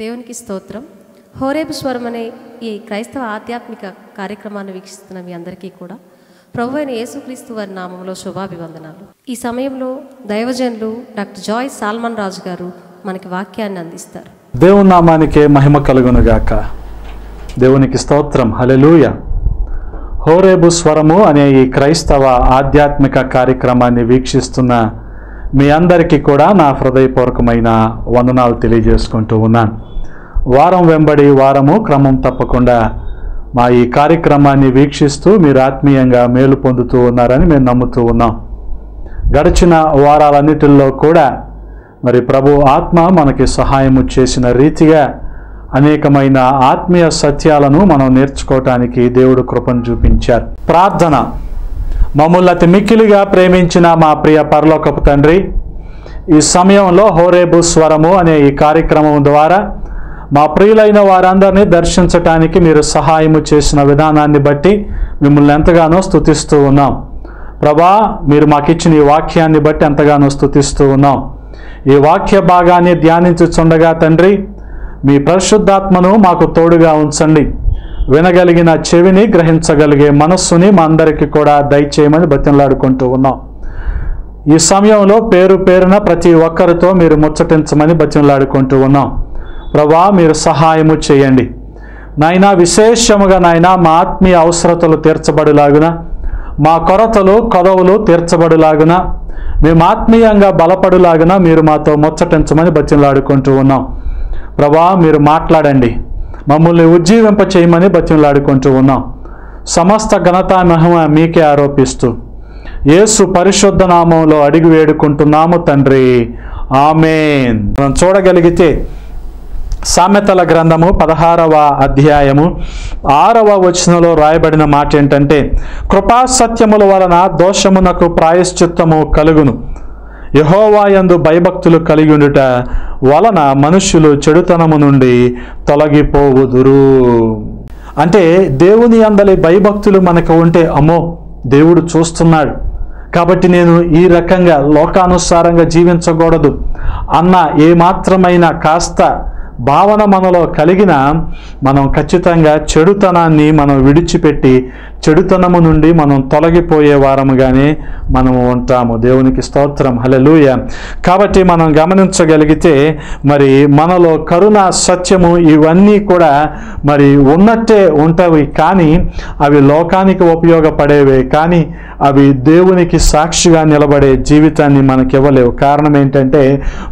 దేవునికి స్తోత్రం. హోరేబు స్వరం అనే ఈ క్రైస్తవ ఆధ్యాత్మిక కార్యక్రమాన్ని వీక్షిస్తున్న మీ అందరికీ కూడా ప్రభు అయిన యేసుక్రీస్తు వారి నామంలో శుభాభివందనాలు. ఈ సమయంలో దైవజనులు డాక్టర్ జాయ్ సాల్మన్ రాజు గారు మనకి వాక్యాన్ని అందిస్తారు. దేవుని నామానికే మహిమ కలుగునుగాక. దేవునికి స్తోత్రం. హల్లెలూయా. హోరేబు స్వరము అనే ఈ క్రైస్తవ ఆధ్యాత్మిక కార్యక్రమాన్ని వీక్షిస్తున్న మీ అందరికీ కూడా నా హృదయపూర్వకమైన వందనాలు తెలియజేసుకుంటూ ఉన్నాను. వారం వెంబడి వారము క్రమం తప్పకుండా మా ఈ కార్యక్రమాన్ని వీక్షిస్తూ మీరు ఆత్మీయంగా మేలు పొందుతూ ఉన్నారని మేము నమ్ముతూ ఉన్నాం. గడిచిన వారాలన్నిటిల్లో కూడా మరి ప్రభు ఆత్మ మనకి సహాయము చేసిన రీతిగా అనేకమైన ఆత్మీయ సత్యాలను మనం నేర్చుకోవటానికి దేవుడు కృపను చూపించారు. ప్రార్థన. మమ్మల్ని అతి మిక్కిలిగా ప్రేమించిన మా ప్రియ పరలోకపు తండ్రి, ఈ సమయంలో హోరేబు స్వరము అనే ఈ కార్యక్రమం ద్వారా మా ప్రియులైన వారందరినీ దర్శించటానికి మీరు సహాయము చేసిన విధానాన్ని బట్టి మిమ్మల్ని ఎంతగానో స్తుతిస్తూ ఉన్నాం. ప్రభా, మీరు మాకిచ్చిన ఈ వాక్యాన్ని బట్టి ఎంతగానో స్తుతిస్తూ ఉన్నాం. ఈ వాక్య భాగాన్ని ధ్యానించుచుండగా తండ్రి, మీ పరిశుద్ధాత్మను మాకు తోడుగా ఉంచండి. వినగలిగిన చెవిని, గ్రహించగలిగే మనస్సుని మా అందరికీ కూడా దయచేయమని బతిమలాడుకుంటూ ఉన్నాం. ఈ సమయంలో పేరు పేరున ప్రతి ఒక్కరితో మీరు ముచ్చటించమని బతిమలాడుకుంటూ ఉన్నాం. ప్రభా, మీరు సహాయము చేయండి నాయనా. విశేషముగా నాయనా మా ఆత్మీయ అవసరతలు తీర్చబడులాగున, మా కొరతలు కొదవులు తీర్చబడులాగున, మేము ఆత్మీయంగా బలపడులాగున మీరు మాతో ముచ్చటించమని బతిమలాడుకుంటూ ఉన్నాం. ప్రభా, మీరు మాట్లాడండి, మమ్మల్ని ఉజ్జీవింప చేయమని బతిమలాడుకుంటూ ఉన్నాం. సమస్త ఘనత మహిమ మీకే ఆరోపిస్తూ యేసు పరిశుద్ధ నామంలో అడిగి వేడుకుంటున్నాము తండ్రి, ఆమేన్. మనం చూడగలిగితే సామెతల గ్రంథము 16వ అధ్యాయము 6వ వచనంలో రాయబడిన మాట ఏంటంటే, కృపా సత్యముల వలన దోషమునకు ప్రాయశ్చిత్తము కలుగును, యెహోవాయందు భయభక్తులు కలిగి ఉండుట వలన మనుష్యులు చెడుతనము నుండి తొలగిపోవుదురు. అంటే దేవుని అందలి భయభక్తులు మనకు ఉంటే, అమ్మో దేవుడు చూస్తున్నాడు కాబట్టి నేను ఈ రకంగా లోకానుసారంగా జీవించకూడదు అన్న ఏమాత్రమైన కాస్త భావన మనలో కలిగిన మనం ఖచ్చితంగా చెడుతనాన్ని మనం విడిచిపెట్టి చెడుతనము నుండి మనం తొలగిపోయే వారముగానే మనము ఉంటాము. దేవునికి స్తోత్రం. హల్లెలూయా. కాబట్టి మనం గమనించగలిగితే మరి మనలో కరుణ, సత్యము ఇవన్నీ కూడా మరి ఉన్నట్టే ఉంటవి, కానీ అవి లోకానికి ఉపయోగపడేవే, కానీ అవి దేవునికి సాక్షిగా నిలబడే జీవితాన్ని మనకి ఇవ్వలేవు. కారణం ఏంటంటే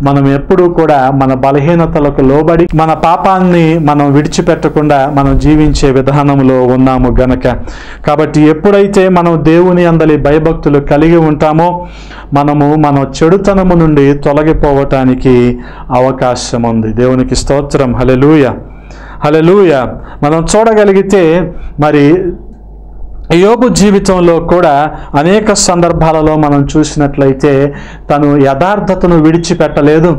మనం ఎప్పుడూ కూడా మన బలహీనతలకు లోబడి మన పాపాన్ని మనం విడిచిపెట్టకుండా మనం జీవించే విధానంలో ఉన్నాము గనక. కాబట్టి ఎప్పుడైతే మనం దేవుని అందలి భయభక్తులు కలిగి ఉంటామో మన చెడుతనము నుండి తొలగిపోవటానికి అవకాశం ఉంది. దేవునికి స్తోత్రం. హల్లెలూయా. హల్లెలూయా. మనం చూడగలిగితే మరి యోబు జీవితంలో కూడా అనేక సందర్భాలలో మనం చూసినట్లయితే తను యథార్థతను విడిచిపెట్టలేదు.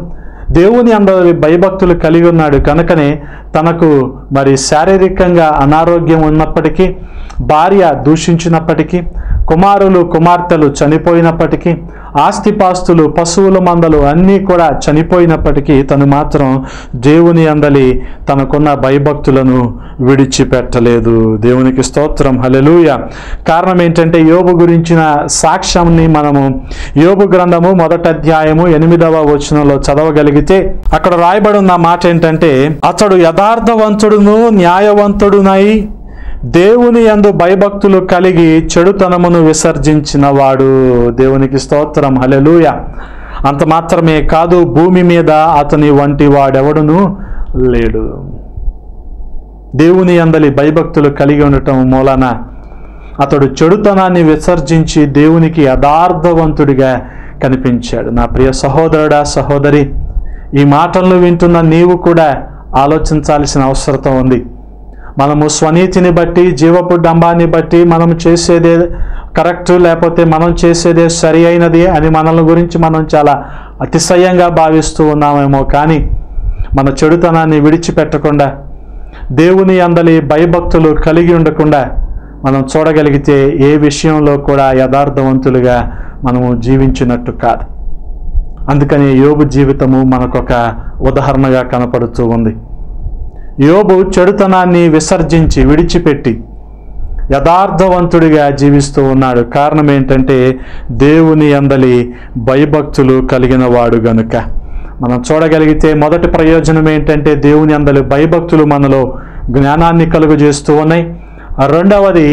దేవుని అందరి భయభక్తులు కలిగి ఉన్నాడు కనుకనే తనకు మరి శారీరకంగా అనారోగ్యం ఉన్నప్పటికీ, భార్య దూషించినప్పటికీ, కుమారులు కుమార్తెలు చనిపోయినప్పటికీ, ఆస్తిపాస్తులు పశువుల మందలు అన్నీ కూడా చనిపోయినప్పటికీ తను మాత్రం దేవుని అందలి తనకున్న భయభక్తులను విడిచిపెట్టలేదు. దేవునికి స్తోత్రం, హల్లెలూయా. కారణం ఏంటంటే యోబు గురించిన సాక్ష్యాన్ని మనము యోబు గ్రంథము 1వ అధ్యాయము 8వ వచనంలో చదవగలిగితే అక్కడ రాయబడి ఉన్న మాట ఏంటంటే, అతడు యథార్థవంతుడును న్యాయవంతుడునై దేవుని యందు భయభక్తులు కలిగి చెడుతనమును విసర్జించిన వాడు. దేవునికి స్తోత్రం, హల్లెలూయా. అంత మాత్రమే కాదు, భూమి మీద అతని వంటి వాడెవడును లేడు. దేవుని యందలి భయభక్తులు కలిగి ఉండటం మూలాన అతడు చెడుతనాన్ని విసర్జించి దేవునికి యథార్థవంతుడిగా కనిపించాడు. నా ప్రియ సహోదరుడా, సహోదరి, ఈ మాటలను వింటున్న నీవు కూడా ఆలోచించాల్సిన అవసరం ఉంది. మనము స్వనీతిని బట్టి, జీవపు డంబాన్ని బట్టి, మనం చేసేదే కరెక్ట్, లేకపోతే మనం చేసేదే సరి అయినది అని మనల్ని గురించి మనం చాలా అతిశయంగా భావిస్తూ ఉన్నామేమో. కానీ మన చెడుతనాన్ని విడిచిపెట్టకుండా, దేవుని అందలి భయభక్తులు కలిగి ఉండకుండా మనం చూడగలిగితే ఏ విషయంలో కూడా యథార్థవంతులుగా మనము జీవించినట్టు కాదు. అందుకని యోబు జీవితము మనకొక ఉదాహరణగా కనపడుతూ ఉంది. యోబు చెడుతనాన్ని విసర్జించి విడిచిపెట్టి యథార్థవంతుడిగా జీవిస్తూ ఉన్నాడు. కారణం ఏంటంటే దేవుని అందలి భయభక్తులు కలిగిన వాడు గనుక. మనం చూడగలిగితే మొదటి ప్రయోజనం ఏంటంటే దేవుని అందలి భయభక్తులు మనలో జ్ఞానాన్ని కలుగజేస్తూ ఉన్నాయి. రెండవది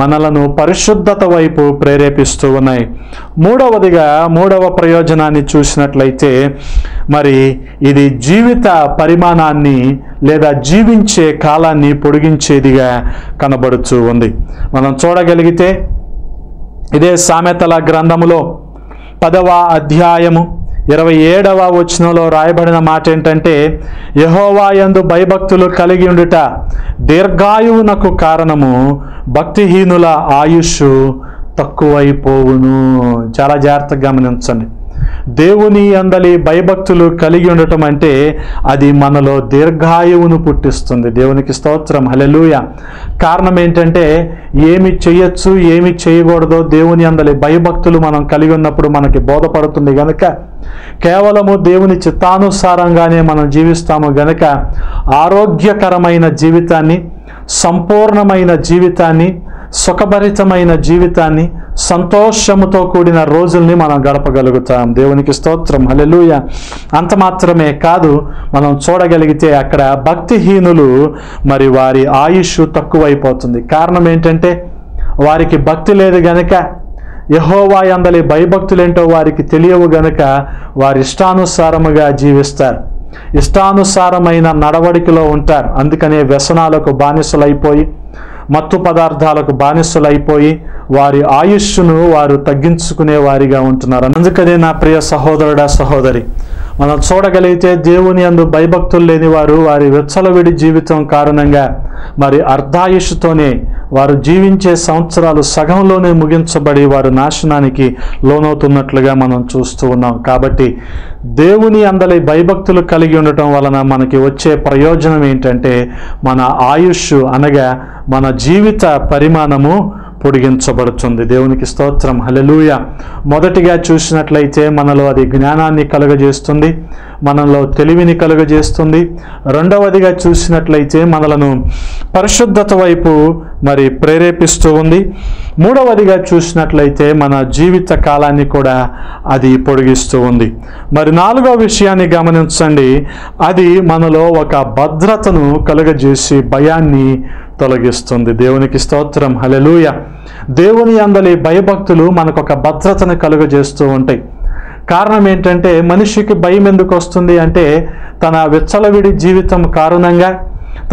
మనలను పరిశుద్ధత వైపు ప్రేరేపిస్తూ ఉన్నాయి. మూడవ ప్రయోజనాన్ని చూసినట్లయితే మరి ఇది జీవిత పరిమాణాన్ని లేదా జీవించే కాలాన్ని పొడిగించేదిగా కనబడుతూ ఉంది. మనం చూడగలిగితే ఇదే సామెతల గ్రంథములో 10వ అధ్యాయము 27వ వచనంలో రాయబడిన మాట ఏంటంటే, యెహోవా యందు భయభక్తులు కలిగి ఉండుట దీర్ఘాయువునకు కారణము, భక్తిహీనుల ఆయుషు తక్కువైపోవును. చాలా జాగ్రత్తగా గమనించండి. దేవుని అందలి భయభక్తులు కలిగి ఉండటం అంటే అది మనలో దీర్ఘాయువును పుట్టిస్తుంది. దేవునికి స్తోత్రం, హల్లెలూయా. కారణం ఏంటంటే ఏమి చేయొచ్చు, ఏమి చేయకూడదో దేవుని అందలి భయభక్తులు మనం కలిగి ఉన్నప్పుడు మనకి బోధపడుతుంది కనుక, కేవలము దేవుని చిత్తానుసారంగానే మనం జీవిస్తాము గనక ఆరోగ్యకరమైన జీవితాన్ని, సంపూర్ణమైన జీవితాన్ని, సుఖభరితమైన జీవితాన్ని, సంతోషముతో కూడిన రోజుల్ని మనం గడపగలుగుతాం. దేవునికి స్తోత్రం, హల్లెలూయా. అంత మాత్రమే కాదు, మనం చూడగలిగితే అక్కడ భక్తిహీనులు మరి వారి ఆయుష్ తక్కువైపోతుంది. కారణం ఏంటంటే వారికి భక్తి లేదు గనక, యెహోవా యందలి భయభక్తులేంటో వారికి తెలియవు గనక వారి ఇష్టానుసారముగా జీవిస్తారు, ఇష్టానుసారమైన నడవడికలో ఉంటారు. అందుకనే వ్యసనాలకు బానిసలైపోయి, మత్తు పదార్థాలకు బానిసలైపోయి వారి ఆయుష్ను వారు తగ్గించుకునే వారిగా ఉంటున్నారు. అందుకనే నా ప్రియ సహోదరుడా, సహోదరి, మనం చూడగలిగితే దేవుని యందు భయభక్తులు లేని వారు వారి విచ్చలవిడి జీవితం కారణంగా మరి అర్ధాయుష్తోనే వారు జీవించే సంవత్సరాలు సగంలోనే ముగించబడి వారు నాశనానికి లోనవుతున్నట్లుగా మనం చూస్తూ ఉన్నాం. కాబట్టి దేవుని అందలి భయభక్తులు కలిగి ఉండటం వలన మనకి వచ్చే ప్రయోజనం ఏంటంటే మన ఆయుష్ అనగా మన జీవిత పరిమాణము పొడిగించబడుతుంది. దేవునికి స్తోత్రం, హల్లెలూయా. మొదటిగా చూసినట్లయితే మనలో అది జ్ఞానాన్ని కలుగజేస్తుంది, మనలో తెలివిని కలుగజేస్తుంది. రెండవదిగా చూసినట్లయితే మనలను పరిశుద్ధత వైపు మరి ప్రేరేపిస్తూ ఉంది. మూడవదిగా చూసినట్లయితే మన జీవిత కాలాన్ని కూడా అది పొడిగిస్తూ ఉంది. మరి నాలుగో విషయాన్ని గమనించండి, అది మనలో ఒక భద్రతను కలుగజేసి భయాన్ని తొలగిస్తుంది. దేవునికి స్తోత్రం, హల్లెలూయా. దేవుని అందలి భయభక్తులు మనకు ఒక భద్రతను కలుగజేస్తూ ఉంటాయి. కారణం ఏంటంటే మనిషికి భయం ఎందుకు వస్తుంది అంటే తన విచ్చలవిడి జీవితం కారణంగా,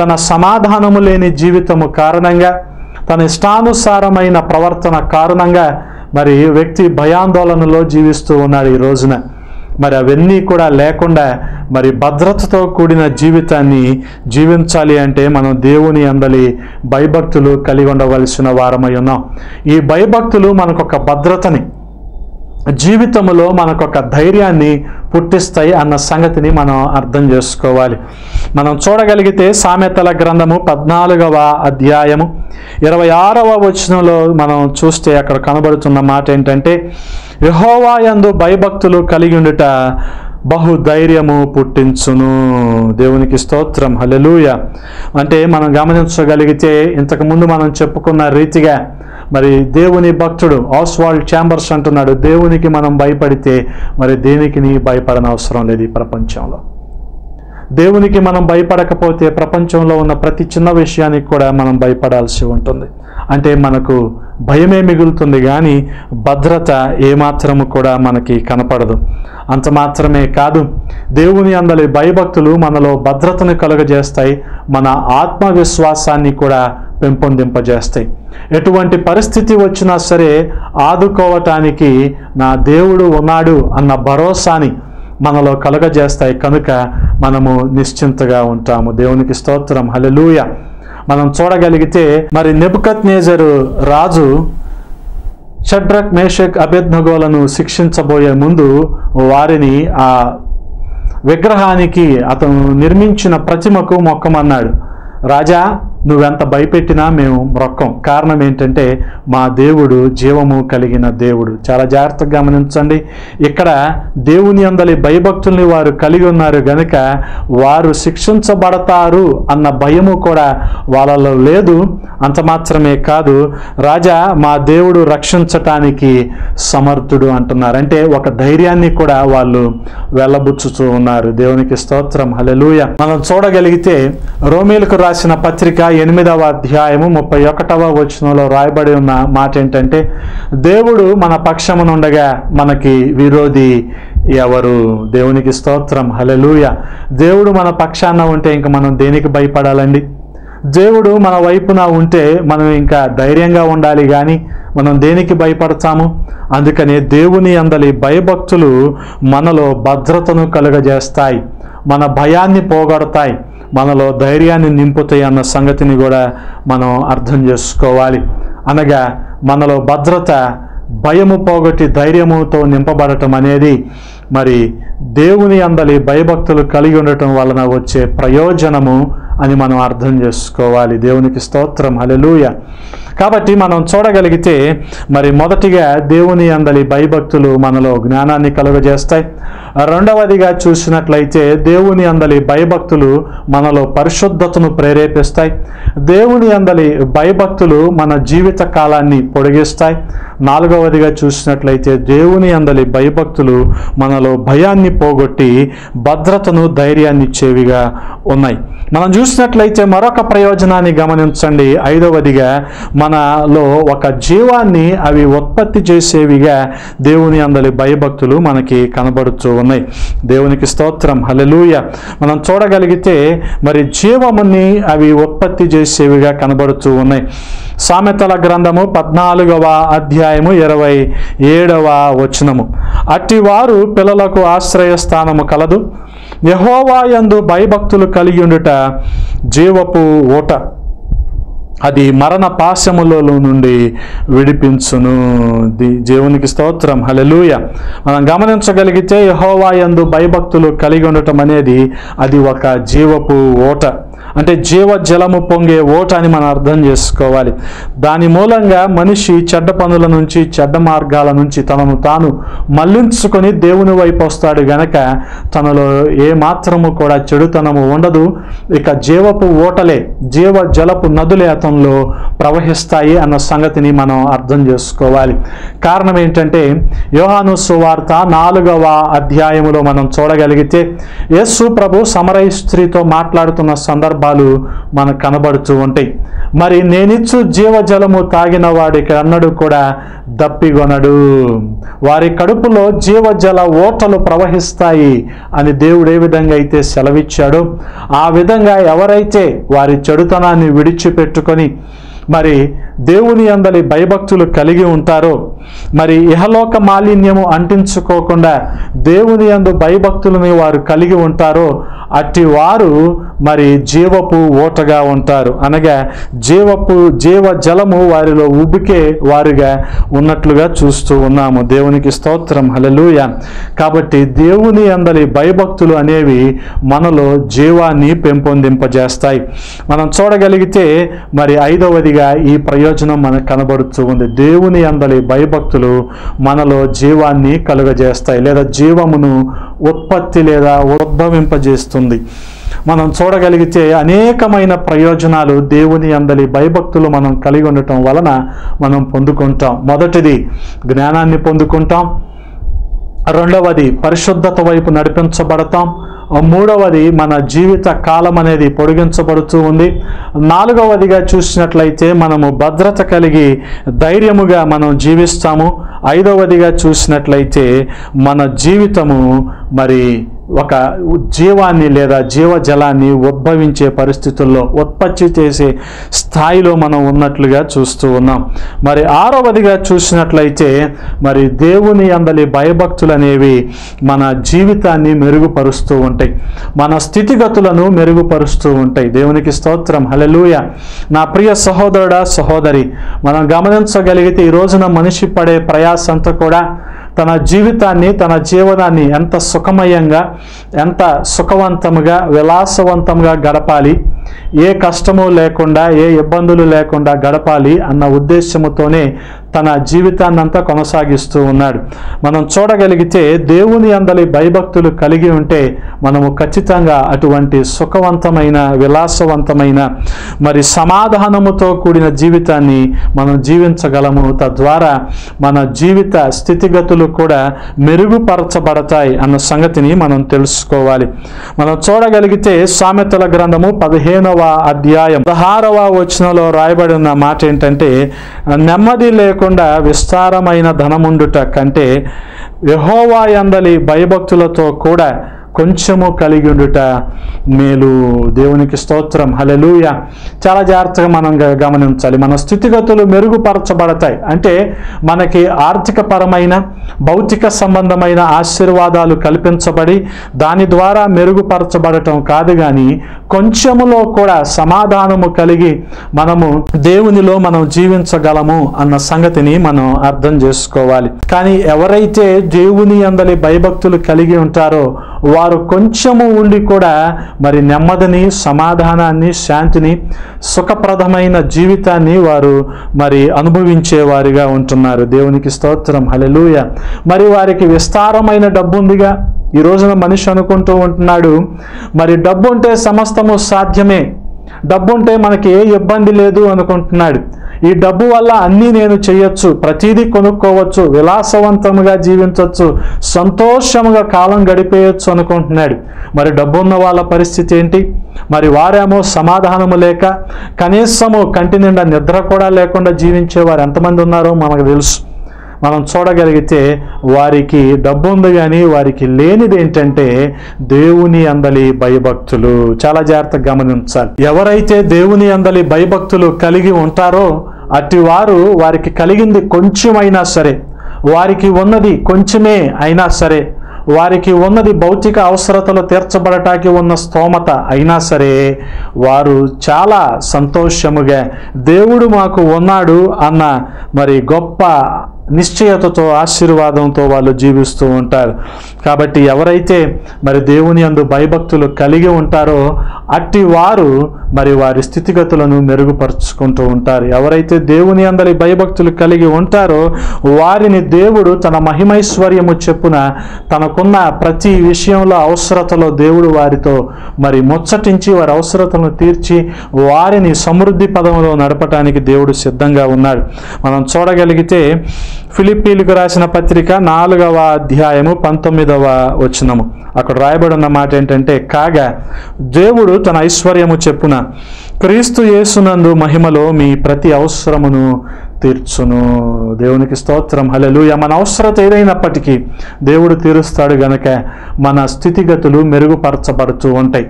తన సమాధానము లేని జీవితము కారణంగా, తన ఇష్టానుసారమైన ప్రవర్తన కారణంగా మరి వ్యక్తి భయాందోళనలో జీవిస్తూ ఉన్నాడు ఈ రోజున. మరి అవన్నీ కూడా లేకుండా మరి భద్రతతో కూడిన జీవితాన్ని జీవించాలి అంటే మనం దేవుని అందలి భయభక్తులు కలిగి ఉండవలసిన వారమై ఉన్నాం. ఈ భయభక్తులు మనకొక భద్రతని, జీవితంలో మనకొక ధైర్యాన్ని పుట్టిస్తాయి అన్న సంగతిని మనం అర్థం చేసుకోవాలి. మనం చూడగలిగితే సామెతల గ్రంథము 14వ అధ్యాయము 26వ వచనంలో మనం చూస్తే అక్కడ కనబడుతున్న మాట ఏంటంటే, యెహోవా యందు భయభక్తులు కలిగి ఉండుట బహు ధైర్యము పుట్టించును. దేవునికి స్తోత్రం, హల్లెలూయా. అంటే మనం గమనించగలిగితే ఇంతకుముందు మనం చెప్పుకున్న రీతిగా మరి దేవుని భక్తుడు ఆస్వాల్డ్ ఛాంబర్స్ అంటున్నాడు, దేవునికి మనం భయపడితే మరి దేనికి నీ భయపడనవసరం లేదు. ఈ ప్రపంచంలో దేవునికి మనం భయపడకపోతే ప్రపంచంలో ఉన్న ప్రతి చిన్న విషయానికి కూడా మనం భయపడాల్సి ఉంటుంది. అంటే మనకు భయమే మిగులుతుంది కానీ భద్రత ఏమాత్రము కూడా మనకి కనపడదు. అంత మాత్రమే కాదు, దేవుని అందలి భయభక్తులు మనలో భద్రతను కలుగజేస్తాయి, మన ఆత్మవిశ్వాసాన్ని కూడా పెంపొందింపజేస్తాయి. ఎటువంటి పరిస్థితి వచ్చినా సరే ఆదుకోవటానికి నా దేవుడు ఉన్నాడు అన్న భరోసాని మనలో కలుగజేస్తాయి. కనుక మనము నిశ్చింతగా ఉంటాము. దేవునికి స్తోత్రం, హల్లెలూయా. మనం చూడగలిగితే మరి నెబుకద్నెజరు రాజు షడ్రక్, మేషక్, అబేద్నెగోలను శిక్షించబోయే ముందు వారిని ఆ విగ్రహానికి, అతను నిర్మించిన ప్రతిమకు మొక్కమన్నాడు. రాజా, నువ్వెంత భయపెట్టినా మేము మొక్కం. కారణం ఏంటంటే మా దేవుడు జీవము కలిగిన దేవుడు. చాలా జాగ్రత్తగా గమనించండి, ఇక్కడ దేవుని అందలి భయభక్తుల్ని వారు కలిగి ఉన్నారు గనుక వారు శిక్షించబడతారు అన్న భయము కూడా వాళ్ళలో లేదు. అంత మాత్రమే కాదు, రాజా మా దేవుడు రక్షించటానికి సమర్థుడు అంటున్నారు. అంటే ఒక ధైర్యాన్ని కూడా వాళ్ళు వెళ్ళబుచ్చుతూ ఉన్నారు. దేవునికి స్తోత్రం, హల్లెలూయా. మనం చూడగలిగితే రోమీలకు రాసిన పత్రిక 8వ అధ్యాయము 31వ వచనంలో రాయబడి ఉన్న మాట ఏంటంటే, దేవుడు మన పక్షమునుండగా మనకి విరోధి ఎవరు? దేవునికి స్తోత్రం, హల్లెలూయా. దేవుడు మన పక్షాన ఉంటే ఇంక మనం దేనికి భయపడాలండి? దేవుడు మన వైపున ఉంటే మనం ఇంకా ధైర్యంగా ఉండాలి కానీ మనం దేనికి భయపడతాము? అందుకనే దేవుని అందలి భయభక్తులు మనలో భద్రతను కలుగజేస్తాయి, మన భయాన్ని పోగొడతాయి, మనలో ధైర్యాన్ని నింపుతాయి అన్న సంగతిని కూడా మనం అర్థం చేసుకోవాలి. అనగా మనలో భద్రత, భయము పోగొట్టి ధైర్యముతో నింపబడటం అనేది మరి దేవుని అందలి భయభక్తులు కలిగి ఉండటం వలన వచ్చే ప్రయోజనము అని మనం అర్థం చేసుకోవాలి. దేవునికి స్తోత్రం, హల్లెలూయా. కాబట్టి మనం చూడగలిగితే మరి మొదటిగా దేవుని అందలి భయభక్తులు మనలో జ్ఞానాన్ని కలుగజేస్తాయి. రెండవదిగా చూసినట్లయితే దేవుని అందలి భయభక్తులు మనలో పరిశుద్ధతను ప్రేరేపిస్తాయి. దేవుని అందలి భయభక్తులు మన జీవిత కాలాన్ని పొడిగిస్తాయి. నాలుగవదిగా చూసినట్లయితే దేవుని అందలి భయభక్తులు మనలో భయాన్ని పోగొట్టి భద్రతను, ధైర్యాన్ని ఇచ్చేవిగా ఉన్నాయి. మనం చూసినట్లయితే మరొక ప్రయోజనాన్ని గమనించండి. 5వదిగా మనలో ఒక జీవాన్ని అవి ఉత్పత్తి చేసేవిగా దేవుని అందలి భయభక్తులు మనకి కనబడుతూ ఉన్నాయి. దేవునికి స్తోత్రం, హల్లెలూయా. మనం చూడగలిగితే మరి జీవముని అవి ఉత్పత్తి చేసేవిగా కనబడుతూ ఉన్నాయి. సామెతల గ్రంథము 14వ అధ్యాయము 27వ వచనము, అట్టివారు పిల్లలకు ఆశ్రయ స్థానము కలదు, యెహోవా యందు భయభక్తులు కలిగి ఉండుట జీవపు ఓట, అది మరణ పాశములో నుండి విడిపించును. దేవునికి స్తోత్రం, హల్లెలూయా. మనం గమనించగలిగితే యెహోవా యందు భయభక్తులు కలిగి ఉండటం అనేది అది ఒక జీవపు ఓట, అంటే జీవజలము పొంగే ఓట అని మనం అర్థం చేసుకోవాలి. దాని మూలంగా మనిషి చెడ్డ పనుల నుంచి, చెడ్డ మార్గాల నుంచి తనను తాను మళ్లించుకొని దేవుని వైపు వస్తాడు గనక తనలో ఏ మాత్రము కూడా చెడుతనము ఉండదు. ఇక జీవపు ఓటలే, జీవజలపు నదులే అతనిలో ప్రవహిస్తాయి అన్న సంగతిని మనం అర్థం చేసుకోవాలి. కారణం ఏంటంటే యోహాను సువార్త 4వ అధ్యాయములో మనం చూడగలిగితే యేసు ప్రభు సమరయ స్త్రీతో మాట్లాడుతున్న సందర్భం మనకు కనబడుతూ ఉంటాయి. మరి నేనిచ్చు జీవజలము తాగిన వాడికి అన్నడు కూడా దప్పిగొనడు, వారి కడుపులో జీవజల ఓటలు ప్రవహిస్తాయి అని దేవుడు ఏ విధంగా అయితే సెలవిచ్చాడో ఆ విధంగా ఎవరైతే వారి చెడుతనాన్ని విడిచిపెట్టుకొని మరి దేవుని అందలి భయభక్తులు కలిగి ఉంటారో, మరి ఇహలోక మాలిన్యము అంటించుకోకుండా దేవుని అందు భయభక్తులని వారు కలిగి ఉంటారో అట్టి వారు మరి జీవపు ఓటగా ఉంటారు. అనగా జీవజలము వారిలో ఉబికే వారుగా ఉన్నట్లుగా చూస్తూ ఉన్నాము. దేవునికి స్తోత్రం, హల్లెలూయా. కాబట్టి దేవుని అందలి భయభక్తులు అనేవి మనలో జీవాన్ని పెంపొందింపజేస్తాయి. మనం చూడగలిగితే మరి 5వది రీతిగా ఈ ప్రయోజనం మనకు కనబడుతూ ఉంది. దేవుని అందలి భయభక్తులు మనలో జీవాన్ని కలుగజేస్తాయి లేదా జీవమును ఉత్పత్తి లేదా ఉద్భవింపజేస్తుంది. మనం చూడగలిగితే అనేకమైన ప్రయోజనాలు దేవుని అందలి భయభక్తులు మనం కలిగి ఉండటం వలన మనం పొందుకుంటాం. మొదటిది జ్ఞానాన్ని పొందుకుంటాం, రెండవది పరిశుద్ధత వైపు నడిపించబడతాం, మూడవది మన జీవిత కాలం అనేది పొడిగించబడుతూ ఉంది, నాలుగవదిగా చూసినట్లయితే మనము భద్రత కలిగి ధైర్యముగా మనం జీవిస్తాము, ఐదవదిగా చూసినట్లయితే మన జీవితము మరి ఒక జీవాన్ని లేదా జీవజలాన్ని ఉద్భవించే పరిస్థితుల్లో ఉత్పత్తి చేసే స్థాయిలో మనం ఉన్నట్లుగా చూస్తూ ఉన్నాం. మరి ఆరవదిగా చూసినట్లయితే మరి దేవుని అందలి భయభక్తులు అనేవి మన జీవితాన్ని మెరుగుపరుస్తూ ఉంటాయి, మన స్థితిగతులను మెరుగుపరుస్తూ ఉంటాయి. దేవునికి స్తోత్రం, హల్లెలూయ. నా ప్రియ సహోదరుడా సహోదరి, మనం గమనించగలిగితే ఈ రోజున మనిషి పడే ప్రయాస అంతా కూడా తన జీవితాన్ని తన జీవనాన్ని ఎంత సుఖమయంగా ఎంత సుఖవంతంగా విలాసవంతంగా గడపాలి, ఏ కష్టము లేకుండా ఏ ఇబ్బందులు లేకుండా గడపాలి అన్న ఉద్దేశముతోనే తన జీవితాన్నంతా కొనసాగిస్తూ ఉన్నాడు. మనం చూడగలిగితే దేవుని అందలి భయభక్తులు కలిగి ఉంటే మనము ఖచ్చితంగా అటువంటి సుఖవంతమైన విలాసవంతమైన మరి సమాధానముతో కూడిన జీవితాన్ని మనం జీవించగలము. తద్వారా మన జీవిత స్థితిగతులు కూడా మెరుగుపరచబడతాయి అన్న సంగతిని మనం తెలుసుకోవాలి. మనం చూడగలిగితే సామెతల గ్రంథము 15వ అధ్యాయం 16వ వచనంలో రాయబడిన మాట ఏంటంటే, నెమ్మది లేకుండా విస్తారమైన ధనముండుట కంటే యెహోవా యందలి భయభక్తులతో కూడా కొంచెము కలిగి ఉండుట మేలు. దేవునికి స్తోత్రం, హల్లెలూయ. చాలా జాగ్రత్తగా మనం గమనించాలి. మన స్థితిగతులు మెరుగుపరచబడతాయి అంటే మనకి ఆర్థిక పరమైన భౌతిక సంబంధమైన ఆశీర్వాదాలు కల్పించబడి దాని ద్వారా మెరుగుపరచబడటం కాదు, కానీ కొంచెములో కూడా సమాధానము కలిగి మనము దేవునిలో మనం జీవించగలము అన్న సంగతిని మనం అర్థం చేసుకోవాలి. కానీ ఎవరైతే దేవుని అందలి భయభక్తులు కలిగి ఉంటారో వారు కొంచెము ఉండి కూడా మరి నెమ్మదిని సమాధానాన్ని శాంతిని సుఖప్రదమైన జీవితాన్ని వారు మరి అనుభవించేవారిగా ఉంటున్నారు. దేవునికి స్తోత్రం, హల్లెలూయ. మరి వారికి విస్తారమైన డబ్బు ఉందిగా ఈ రోజున మనిషి అనుకుంటూ ఉంటున్నాడు. మరి డబ్బు ఉంటే సమస్తము సాధ్యమే, డబ్బు ఉంటే మనకి ఏ ఇబ్బంది లేదు అనుకుంటున్నాడు. ఈ డబ్బు వల్ల అన్నీ నేను చేయొచ్చు, ప్రతిదీ కొనుక్కోవచ్చు, విలాసవంతంగా జీవించవచ్చు, సంతోషంగా కాలం గడిపేయచ్చు అనుకుంటున్నాడు. మరి డబ్బు ఉన్న వాళ్ళ పరిస్థితి ఏంటి? మరి వారేమో సమాధానము లేక కనీసము కంటి నిండా నిద్ర కూడా లేకుండా జీవించేవారు ఎంతమంది ఉన్నారో మనకు తెలుసు. మనం చూడగలిగితే వారికి డబ్బు ఉంది కానీ వారికి లేనిది ఏంటంటే దేవుని అందలి భయభక్తులు. చాలా జాగ్రత్తగా గమనించాలి. ఎవరైతే దేవుని అందలి భయభక్తులు కలిగి ఉంటారో అట్టివారు వారికి కలిగింది కొంచెమైనా సరే, వారికి ఉన్నది కొంచెమే అయినా సరే, వారికి ఉన్నది భౌతిక అవసరతలు తీర్చబడటానికి ఉన్న స్తోమత అయినా సరే, వారు చాలా సంతోషముగా దేవుడు మాకు ఉన్నాడు అన్న మరి గొప్ప నిశ్చయతతో ఆశీర్వాదంతో వాళ్ళు జీవిస్తూ ఉంటారు. కాబట్టి ఎవరైతే మరి దేవుని యందు భయభక్తులు కలిగి ఉంటారో అట్టి వారు మరి వారి స్థితిగతులను మెరుగుపరుచుకుంటూ ఉంటారు. ఎవరైతే దేవుని అందరి భయభక్తులు కలిగి ఉంటారో వారిని దేవుడు తన మహిమైశ్వర్యము చెప్పున తనకున్న ప్రతి విషయంలో అవసరతలో దేవుడు వారితో మరి ముచ్చటించి వారి అవసరతలను తీర్చి వారిని సమృద్ధి పదంలో నడపటానికి దేవుడు సిద్ధంగా ఉన్నాడు. మనం చూడగలిగితే ఫిలిప్పీలకు రాసిన పత్రిక 4వ అధ్యాయము 19వ వచనము అక్కడ రాయబడిన మాట ఏంటంటే, కాగా దేవుడు తన ఐశ్వర్యము చెప్పున క్రీస్తు యేసునందు మహిమలో మీ ప్రతి అవసరమును తీర్చును. దేవునికి స్తోత్రం, హల్లెలూయా. మన అవసరత ఏదైనప్పటికీ దేవుడు తీరుస్తాడు గనక మన స్థితిగతులు మెరుగుపరచబడుతూ ఉంటాయి.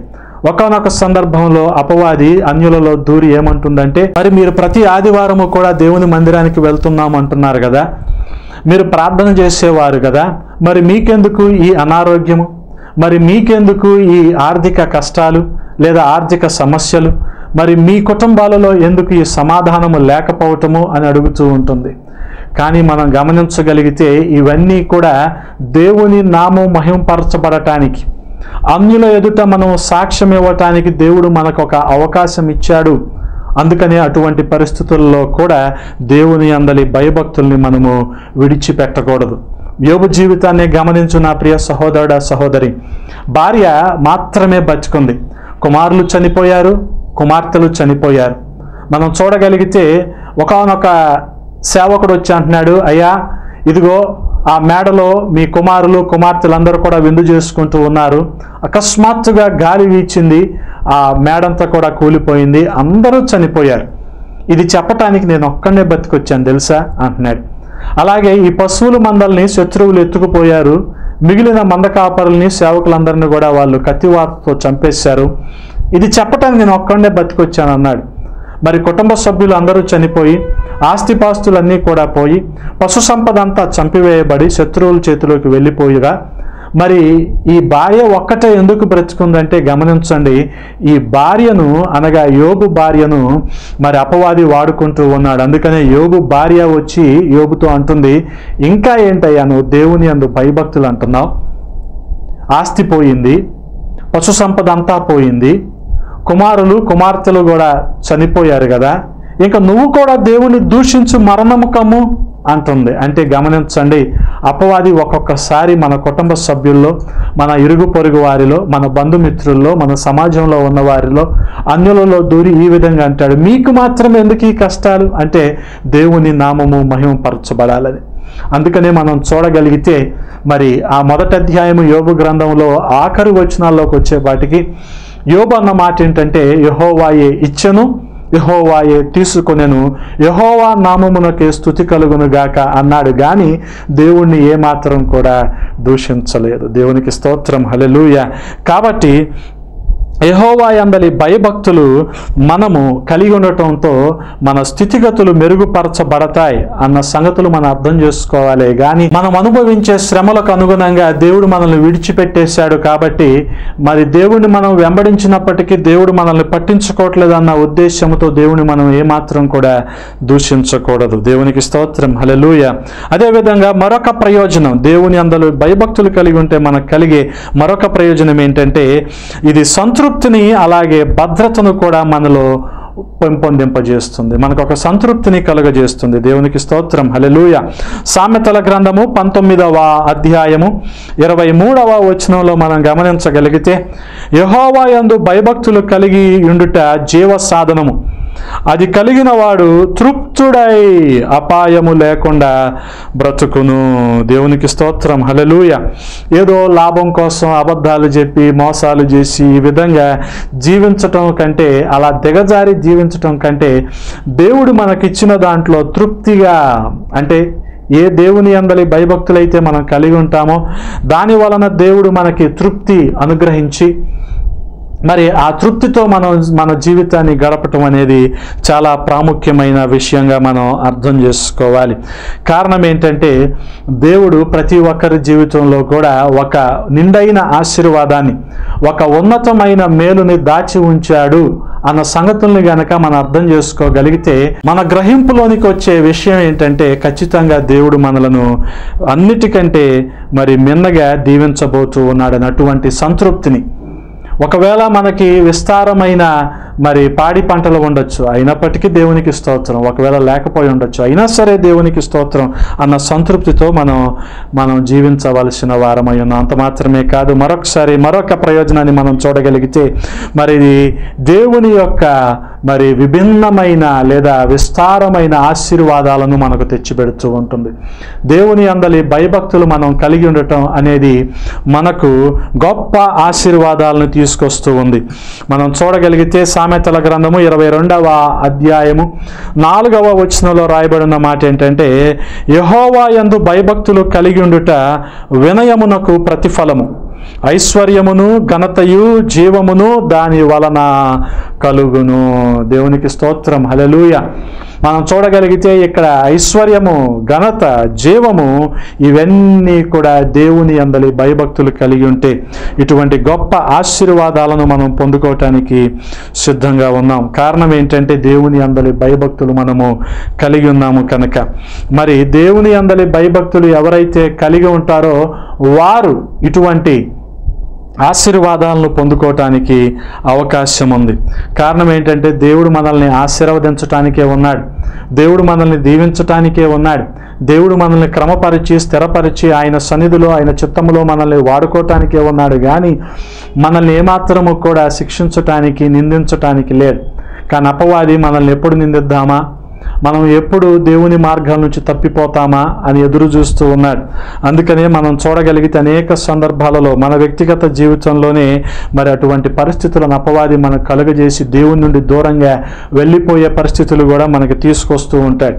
ఒకనొక సందర్భంలో అపవాది అన్యులలో దూరి ఏమంటుందంటే, మరి మీరు ప్రతి ఆదివారము కూడా దేవుని మందిరానికి వెళ్తున్నాము అంటున్నారు కదా, మీరు ప్రార్థన చేసేవారు కదా, మరి మీకెందుకు ఈ అనారోగ్యము, మరి మీకెందుకు ఈ ఆర్థిక కష్టాలు లేదా ఆర్థిక సమస్యలు, మరి మీ కుటుంబాలలో ఎందుకు ఈ సమాధానము లేకపోవటము అని అడుగుతూ ఉంటుంది. కానీ మనం గమనించగలిగితే ఇవన్నీ కూడా దేవుని నామం మహిమపరచబడటానికి అన్యుల ఎదుట మనం సాక్ష్యం ఇవ్వటానికి దేవుడు మనకు ఒక అవకాశం ఇచ్చాడు అందుకనే అటువంటి పరిస్థితుల్లో కూడా దేవుని అందలి భయభక్తుల్ని మనము విడిచిపెట్టకూడదు. యోబు జీవితాన్ని గమనించు నా ప్రియ సహోదరుడా సహోదరి, భార్య మాత్రమే బతుకుంది, కుమారులు చనిపోయారు, కుమార్తెలు చనిపోయారు. మనం చూడగలిగితే ఒకానొక సేవకుడు వచ్చి అంటున్నాడు, అయ్యా ఇదిగో ఆ మేడలో మీ కుమారులు కుమార్తెలందరూ కూడా విందు చేసుకుంటూ ఉన్నారు, అకస్మాత్తుగా గాలి వీచింది, ఆ మేడంతా కూడా కూలిపోయింది, అందరూ చనిపోయారు, ఇది చెప్పటానికి నేను ఒక్కడే బతికొచ్చాను తెలుసా అంటున్నాడు. అలాగే ఈ పశువుల మందల్ని శత్రువులు ఎత్తుకుపోయారు, మిగిలిన మంద కాపరుల్ని సేవకులందరినీ కూడా వాళ్ళు కత్తివాతతో చంపేశారు, ఇది చెప్పటానికి నేను ఒక్కడే బతికొచ్చాను అన్నాడు. మరి కుటుంబ సభ్యులు అందరూ చనిపోయి, ఆస్తిపాస్తులన్నీ కూడా పోయి, పశు సంపద అంతా చంపివేయబడి శత్రువుల చేతిలోకి వెళ్ళిపోయిగా మరి ఈ భార్య ఒక్కటే ఎందుకు బ్రతుకుందంటే గమనించండి, ఈ భార్యను అనగా యోబు భార్యను మరి అపవాది వాడుకుంటూ ఉన్నాడు. అందుకనే యోబు భార్య వచ్చి యోబుతో అంటుంది, ఇంకా ఏంటయ్యా నువ్వు దేవుని అందు భయభక్తులు అంటున్నావు, ఆస్తి పోయింది, పశు సంపద అంతా పోయింది, కుమారులు కుమార్తెలు కూడా చనిపోయారు కదా, ఇంకా నువ్వు కూడా దేవుని దూషించు మరణము కమ్ము అంటుంది. అంటే గమనించండి, అపవాది ఒక్కొక్కసారి మన కుటుంబ సభ్యుల్లో, మన ఇరుగు పొరుగు వారిలో, మన బంధుమిత్రుల్లో, మన సమాజంలో ఉన్న వారిలో, అన్యులలో దూరి ఈ విధంగా అంటాడు, మీకు మాత్రమే ఎందుకు ఈ కష్టాలు అంటే దేవుని నామము మహిమపరచబడాలని. అందుకనే మనం చూడగలిగితే మరి ఆ మొదటి అధ్యాయము యోబు గ్రంథంలో ఆఖరు వచనాల్లోకి వచ్చేపాటికి యోబు అన్న మాట ఏంటంటే, యెహోవాయే ఇచ్చెను, యెహోవాయే తీసుకొనెను, యెహోవా నామమునకే స్తుతి కలుగును గాక అన్నాడు. కానీ దేవుణ్ణి ఏమాత్రం కూడా దూషించలేదు. దేవునికి స్తోత్రం, హల్లెలూయా. కాబట్టి యెహోవా యందలి భయభక్తులు మనము కలిగి ఉండటంతో మన స్థితిగతులు మెరుగుపరచబడతాయి అన్న సంగతులు మనం అర్థం చేసుకోవాలి. కానీ మనం అనుభవించే శ్రమలకు అనుగుణంగా దేవుడు మనల్ని విడిచిపెట్టేశాడు కాబట్టి మరి దేవుడిని మనం వెంబడించినప్పటికీ దేవుడు మనల్ని పట్టించుకోవట్లేదు అన్న ఉద్దేశంతో దేవుని మనం ఏమాత్రం కూడా దూషించకూడదు. దేవునికి స్తోత్రం, హల్లెలూయా. అదేవిధంగా మరొక ప్రయోజనం దేవుని అందలి భయభక్తులు కలిగి ఉంటే మనకు కలిగే మరొక ప్రయోజనం ఏంటంటే ఇది సంతృప్తి, అలాగే భద్రతను కూడా మనలో పెంపొందింపజేస్తుంది, మనకు ఒక సంతృప్తిని కలుగజేస్తుంది. దేవునికి స్తోత్రం, హల్లెలూయా. సామెతల గ్రంథము 19వ అధ్యాయము 23వ వచనంలో మనం గమనించగలిగితే, యెహోవా యందు భయభక్తులు కలిగి ఉండుట జీవ సాధనము, అది కలిగిన వాడు తృప్తుడై అపాయము లేకుండా బ్రతుకును. దేవునికి స్తోత్రం, హల్లెలూయా. ఏదో లాభం కోసం అబద్ధాలు చెప్పి మోసాలు చేసి ఈ విధంగా జీవించటం కంటే, అలా దిగజారి జీవించటం కంటే దేవుడు మనకిచ్చిన దాంట్లో తృప్తిగా, అంటే ఏ దేవుని అందలి భయభక్తులైతే మనం కలిగి ఉంటామో దాని వలన దేవుడు మనకి తృప్తి అనుగ్రహించి మరి ఆ తృప్తితో మన జీవితాన్ని గడపటం అనేది చాలా ప్రాముఖ్యమైన విషయంగా మనం అర్థం చేసుకోవాలి. కారణం ఏంటంటే దేవుడు ప్రతి ఒక్కరి జీవితంలో కూడా ఒక నిండైన ఆశీర్వాదాన్ని, ఒక ఉన్నతమైన మేలుని దాచి ఉంచాడు అన్న సంగతుల్ని గనక మనం అర్థం చేసుకోగలిగితే మన గ్రహింపులోనికి వచ్చే విషయం ఏంటంటే ఖచ్చితంగా దేవుడు మనలను అన్నిటికంటే మరి మిన్నగా దీవించబోతూ ఉన్నాడని, అటువంటి సంతృప్తిని. ఒకవేళ మనకి విస్తారమైన మరి పాడి పంటలు ఉండొచ్చు, అయినప్పటికీ దేవునికి స్తోత్రం, ఒకవేళ లేకపోయి ఉండొచ్చు, అయినా సరే దేవునికి స్తోత్రం అన్న సంతృప్తితో మనం జీవించవలసిన వారమై ఉన్నాం. అంత మాత్రమే కాదు, మరొకసారి మరొక ప్రయోజనాన్ని మనం చూడగలిగితే మరి దేవుని యొక్క మరి విభిన్నమైన లేదా విస్తారమైన ఆశీర్వాదాలను మనకు తెచ్చిపెడుతూ ఉంటుంది. దేవుని అందలి భయభక్తులు మనం కలిగి ఉండటం అనేది మనకు గొప్ప ఆశీర్వాదాలను తీసుకొస్తూ ఉంది. మనం చూడగలిగితే సామెతల గ్రంథము 22వ అధ్యాయము 4వ వచనంలో రాయబడిన మాట ఏంటంటే, యెహోవా యందు భయభక్తులు కలిగి ఉండుట వినయమునకు ప్రతిఫలము, ఐశ్వర్యమును ఘనతయు జీవమును దాని వలన కలుగును. దేవునికి స్తోత్రం, హల్లెలూయా. మనం చూడగలిగితే ఇక్కడ ఐశ్వర్యము, ఘనత, జీవము ఇవన్నీ కూడా దేవుని అందలి భయభక్తులు కలిగి ఉంటే ఇటువంటి గొప్ప ఆశీర్వాదాలను మనం పొందుకోవటానికి సిద్ధంగా ఉన్నాం. కారణం ఏంటంటే దేవుని అందలి భయభక్తులు మనము కలిగి ఉన్నాము కనుక. మరి దేవుని అందలి భయభక్తులు ఎవరైతే కలిగి ఉంటారో వారు ఇటువంటి ఆశీర్వాదాలను పొందుకోవటానికి అవకాశం ఉంది. కారణం ఏంటంటే దేవుడు మనల్ని ఆశీర్వదించటానికే ఉన్నాడు, దేవుడు మనల్ని దీవించటానికే ఉన్నాడు, దేవుడు మనల్ని క్రమపరిచి స్థిరపరిచి ఆయన సన్నిధిలో ఆయన చిత్తములో మనల్ని వాడుకోవటానికే ఉన్నాడు. కానీ మనల్ని ఏమాత్రము కూడా శిక్షించటానికి నిందించటానికి లేడు. కానీ అపవాది మనల్ని ఎప్పుడు నిందిద్దామా, మనం ఎప్పుడు దేవుని మార్గాల నుంచి తప్పిపోతామా అని ఎదురు చూస్తూ ఉన్నాడు. అందుకనే మనం చూడగలిగితే అనేక సందర్భాలలో మన వ్యక్తిగత జీవితంలోనే మరి అటువంటి పరిస్థితులను అపవాది మనకు కలుగజేసి దేవుని నుండి దూరంగా వెళ్ళిపోయే పరిస్థితులు కూడా మనకు తీసుకొస్తూ ఉంటాయి.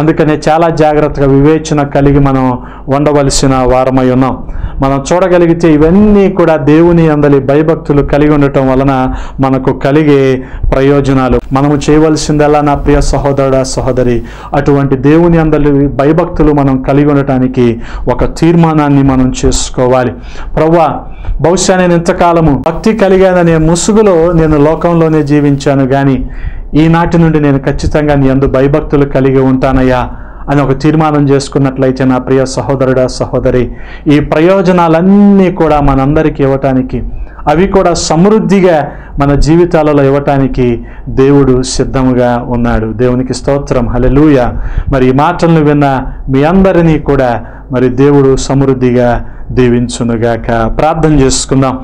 అందుకనే చాలా జాగ్రత్తగా వివేచన కలిగి మనం ఉండవలసిన వారమై ఉన్నాం. మనం చూడగలిగితే ఇవన్నీ కూడా దేవుని అందలి భయభక్తులు కలిగి ఉండటం వలన మనకు కలిగే ప్రయోజనాలు. మనము చేయవలసిందల్లా నా ప్రియ సహోదరుడా సహోదరి, అటువంటి దేవుని అందలి భయభక్తులు మనం కలిగి ఉండటానికి ఒక తీర్మానాన్ని మనం చేసుకోవాలి. ప్రభువా, బహుశా నేను ఇంతకాలము భక్తి కలిగాననే ముసుగులో నేను లోకంలోనే జీవించాను, కానీ ఈనాటి నుండి నేను ఖచ్చితంగా నీ అందు భయభక్తులు కలిగి ఉంటానయ్యా అని ఒక తీర్మానం చేసుకున్నట్లయితే నా ప్రియ సహోదరుడా సహోదరి, ఈ ప్రయోజనాలన్నీ కూడా మనందరికీ ఇవ్వటానికి, అవి కూడా సమృద్ధిగా మన జీవితాలలో ఇవ్వటానికి దేవుడు సిద్ధముగా ఉన్నాడు. దేవునికి స్తోత్రం, హల్లెలూయా. మరి ఈ మాటలను విన్న మీ అందరినీ కూడా మరి దేవుడు సమృద్ధిగా దీవించునుగాక. ప్రార్థన చేసుకుందాం.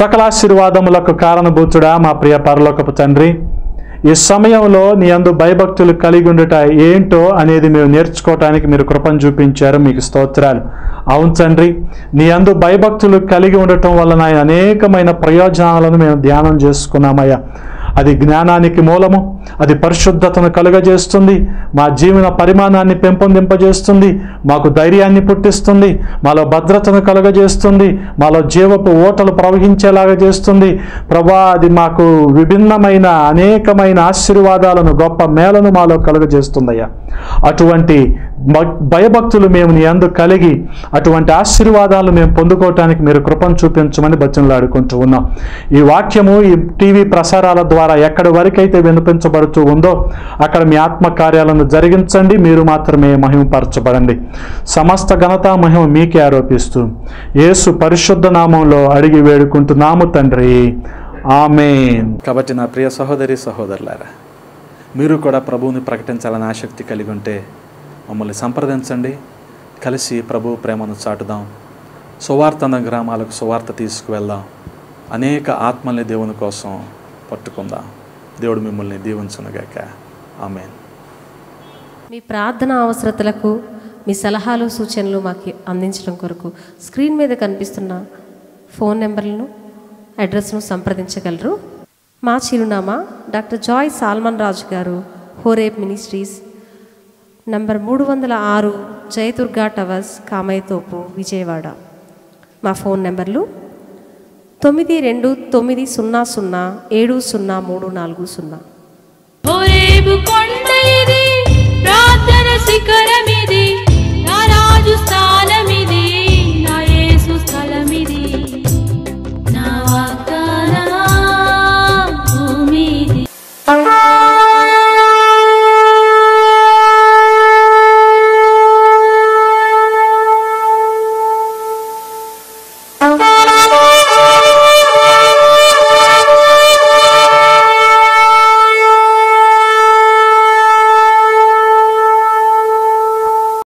సకలాశీర్వాదములకు కారణభూతుడా మా ప్రియ పరలోకపు తండ్రి, ఈ సమయంలో నీ అందు భయభక్తులు కలిగి ఉండట ఏంటో అనేది మేము నేర్చుకోవటానికి మీరు కృపను చూపించారు, మీకు స్తోత్రాలు. అవును తండ్రి, నీ అందు భయభక్తులు కలిగి ఉండటం వలన అనేకమైన ప్రయోజనాలను మేము ధ్యానం చేసుకున్నామయ్యా. అది జ్ఞానానికి మూలము, అది పరిశుద్ధతను కలుగజేస్తుంది, మా జీవన పరిమాణాన్ని పెంపొందింపజేస్తుంది, మాకు ధైర్యాన్ని పుట్టిస్తుంది, మాలో భద్రతను కలుగజేస్తుంది, మాలో జీవపు ఓటలు ప్రవహించేలాగా చేస్తుంది. ప్రభా, అది మాకు విభిన్నమైన అనేకమైన ఆశీర్వాదాలను గొప్ప మేలను మాలో కలుగజేస్తుందయ్యా. అటువంటి భయభక్తులు మేము నీ అందు కలిగి అటువంటి ఆశీర్వాదాలు మేము పొందుకోవటానికి మీరు కృపను చూపించమని బతిమలాడుకుంటూ ఉన్నాం. ఈ వాక్యము ఈ టీవీ ప్రసారాల ద్వారా ఎక్కడి వరకైతే వినిపించబడుతూ ఉందో అక్కడ మీ ఆత్మ కార్యాలను జరిగించండి, మీరు మాత్రమే మహిమపరచబడండి. సమస్త ఘనత మహిమ మీకే ఆరోపిస్తూ యేసు పరిశుద్ధ నామంలో అడిగి వేడుకుంటున్నాము తండ్రి, ఆమేన్. కాబట్టి నా ప్రియ సహోదరి సహోదరులారా, మీరు కూడా ప్రభువుని ప్రకటించాలని ఆసక్తి కలిగి ఉంటే మమ్మల్ని సంప్రదించండి. కలిసి ప్రభు ప్రేమను చాటుదాం. సువార్తన గ్రామాలకు సువార్త తీసుకువెళ్దాం. అనేక ఆత్మల్ని దేవుని కోసం పట్టుకుందాం. దేవుడు మిమ్మల్ని దీవించునుగాక. ఆమేన్. మీ ప్రార్థన అవసరతలకు మీ సలహాలు సూచనలు మాకు అందించడం కొరకు స్క్రీన్ మీద కనిపిస్తున్న ఫోన్ నెంబర్లను అడ్రస్ను సంప్రదించగలరు. మా చిరునామా డాక్టర్ జాయ్ సాల్మన్ రాజు గారు, Horeb ministries, number 306 Jayadurga towers, Kamaithopu, Vijayawada. మా ఫోన్ నెంబర్లు 9290070340.